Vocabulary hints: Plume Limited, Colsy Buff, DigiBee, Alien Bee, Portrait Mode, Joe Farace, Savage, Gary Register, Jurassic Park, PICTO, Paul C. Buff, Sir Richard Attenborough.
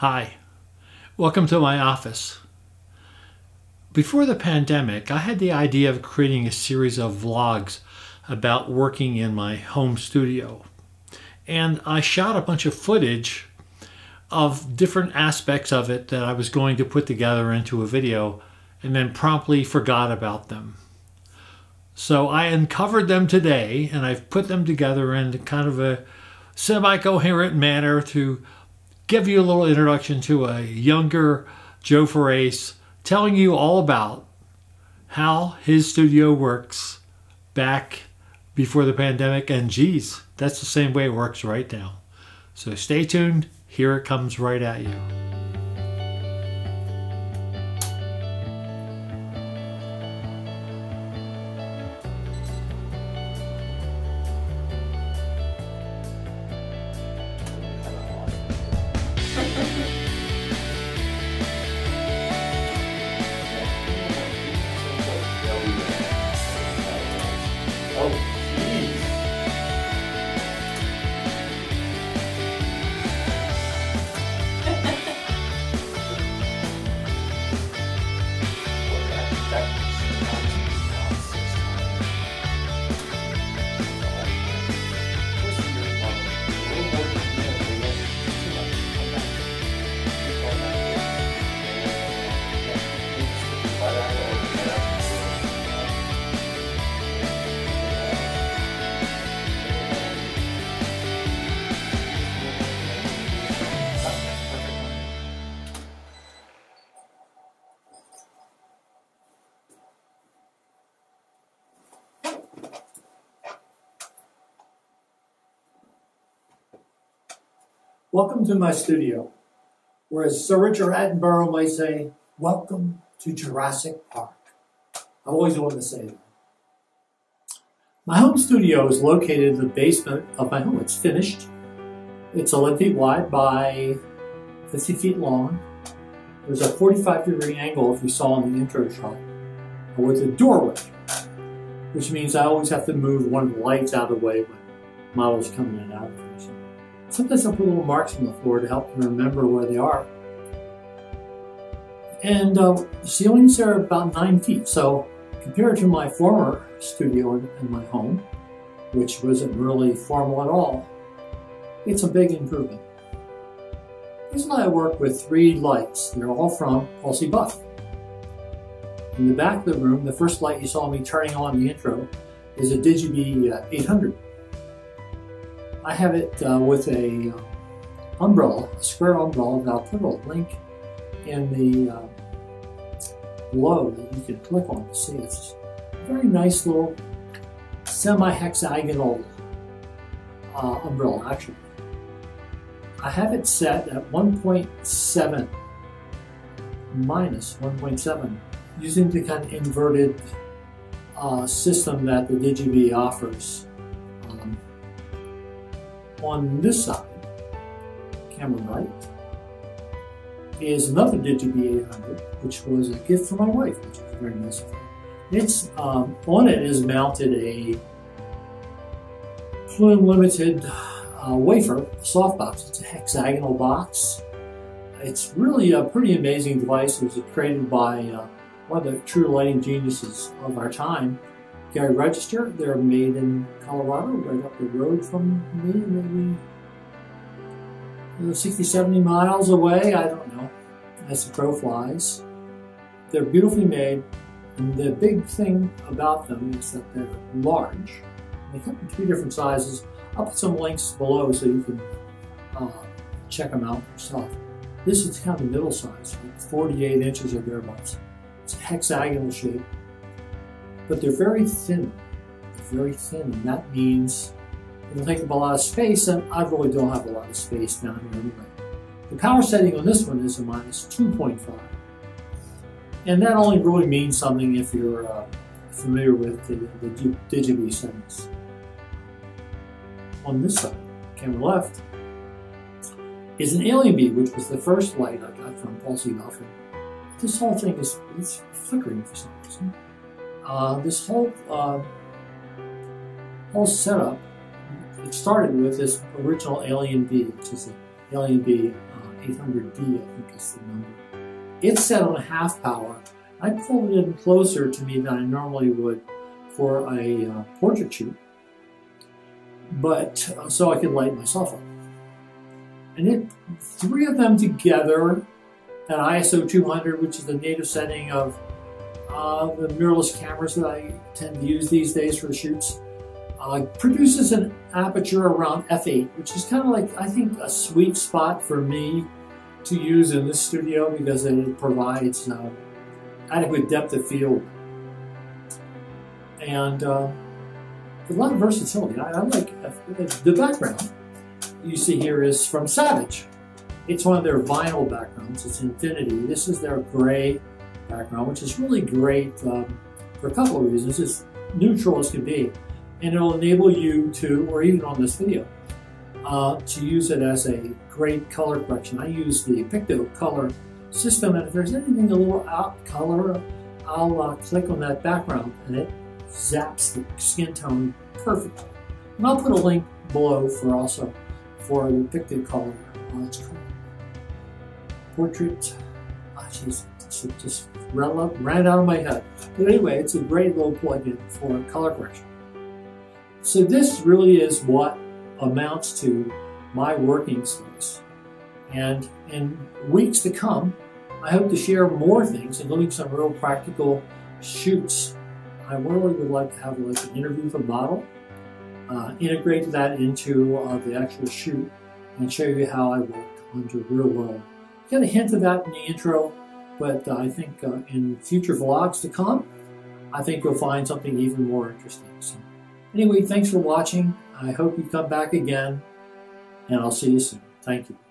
Hi, welcome to my office. Before the pandemic, I had the idea of creating a series of vlogs about working in my home studio. And I shot a bunch of footage of different aspects of it that I was going to put together into a video and then promptly forgot about them. So I uncovered them today and I've put them together in kind of a semi-coherent manner to give you a little introduction to a younger Joe Farace, telling you all about how his studio works back before the pandemic. And geez, that's the same way it works right now. So stay tuned. Here it comes right at you. Welcome to my studio, where, as Sir Richard Attenborough might say, welcome to Jurassic Park. I've always wanted to say that. My home studio is located in the basement of my home. It's finished. It's 11 feet wide by 50 feet long. There's a 45-degree angle, if you saw in the intro shot, with a doorway, which means I always have to move one of the lights out of the way when models come in and out of the room. Sometimes I put little marks on the floor to help them remember where they are. And the ceilings are about 9 feet, so compared to my former studio in my home, which wasn't really formal at all, it's a big improvement. Usually I work with 3 lights. They're all from Colsy Buff. In the back of the room, the first light you saw me turning on in the intro is a DigiBee 800. I have it with a umbrella, a square umbrella, and I'll put a link in the below that you can click on to see. It's a very nice little semi-hexagonal umbrella, actually. I have it set at 1.7 minus 1.7 using the kind of inverted system that the DigiBee offers. On this side, camera right, is another DigiBee 800, which was a gift from my wife, which is very nice of her. It's on it is mounted a Plume Limited wafer softbox. It's a hexagonal box. It's really a pretty amazing device. It was created by one of the true lighting geniuses of our time, Gary Register. They're made in Colorado, right up the road from me, maybe 60, 70 miles away, I don't know, as the crow flies. They're beautifully made, and the big thing about them is that they're large. They come in 3 different sizes. I'll put some links below so you can check them out yourself. This is kind of middle size, like 48 inches or thereabouts. It's a hexagonal shape. But they're very thin. They're very thin, and that means it'll take up a lot of space, and I really don't have a lot of space down here anyway. The power setting on this one is a minus 2.5, and that only really means something if you're familiar with the DigiBee settings. On this side, camera left, is an Alien Bee, which was the first light I got from Paul C. Buff. This whole thing is flickering for some reason. This whole setup, it started with this original Alien Bee, which is an Alien Bee 800D, I think is the number. It's set on a half power. I pulled it in closer to me than I normally would for a portrait shoot, but so I could light myself up. And it, three of them together at ISO 200, which is the native setting of the mirrorless cameras that I tend to use these days for shoots, produces an aperture around f8, which is kind of like, I think, a sweet spot for me to use in this studio because it provides adequate depth of field and a lot of versatility. I like the background you see here is from Savage. It's one of their vinyl backgrounds. It's Infinity. This is their gray background, which is really great for a couple of reasons. It's neutral as can be, and it'll enable you to, or even on this video, to use it as a great color correction. I use the PICTO color system, and if there's anything a little out color, I'll click on that background and it zaps the skin tone perfectly. And I'll put a link below for the PICTO color. It's called Portrait. Oh, geez, it just ran out of my head. But anyway, it's a great little plug-in for color correction. So this really is what amounts to my working space. And in weeks to come, I hope to share more things, including some real practical shoots. I really would like to have like an interview with a model, integrate that into the actual shoot, and show you how I work under real world. Got a hint of that in the intro, but I think in future vlogs to come, I think you'll find something even more interesting. So anyway, thanks for watching. I hope you come back again, and I'll see you soon. Thank you.